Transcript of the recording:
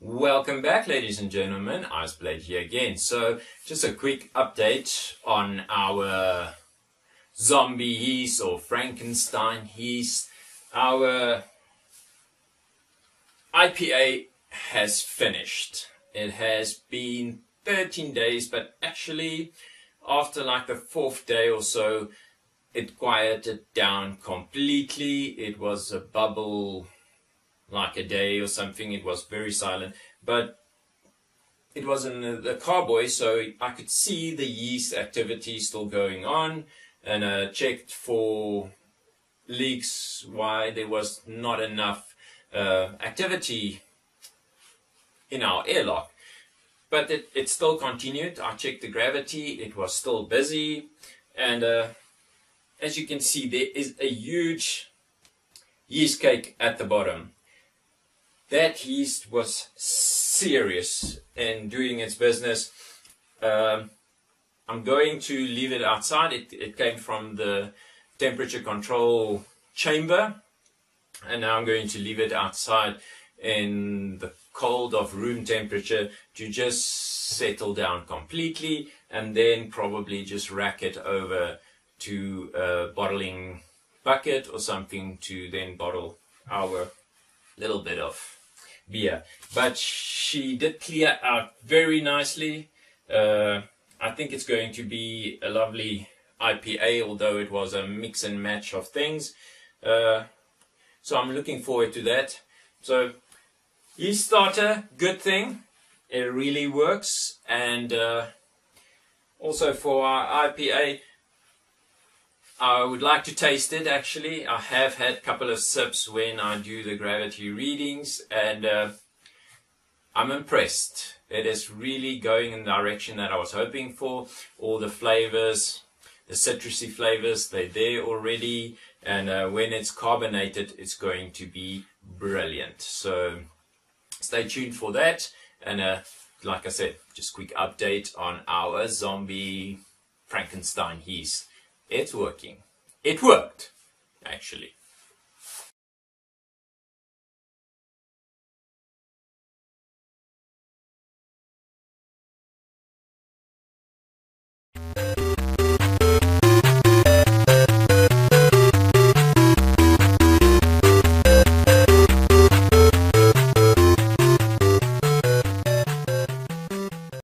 Welcome back, ladies and gentlemen. Iceblade here again. So just a quick update on our zombie yeast or Frankenstein yeast. Our IPA has finished. It has been 13 days, but actually after like the fourth day or so, it quieted down completely. It was a bubble, like a day or something. It was very silent, but it was in the carboy, so I could see the yeast activity still going on, and checked for leaks, why there was not enough activity in our airlock. But it still continued. I checked the gravity, it was still busy, and as you can see, there is a huge yeast cake at the bottom. That yeast was serious in doing its business. I'm going to leave it outside. It came from the temperature control chamber, and now I'm going to leave it outside in the cold of room temperature to just settle down completely, and then probably just rack it over to a bottling bucket or something to then bottle our little bit of beer. But she did clear out very nicely. I think it's going to be a lovely IPA, although it was a mix and match of things. So I'm looking forward to that. So yeast starter, good thing. It really works. And also for our IPA, I would like to taste it. Actually, I have had a couple of sips when I do the gravity readings, and I'm impressed. It is really going in the direction that I was hoping for. All the flavors, the citrusy flavors, they're there already, and when it's carbonated, it's going to be brilliant. So stay tuned for that, and like I said, just quick update on our zombie Frankenstein yeast. It's working. It worked, actually.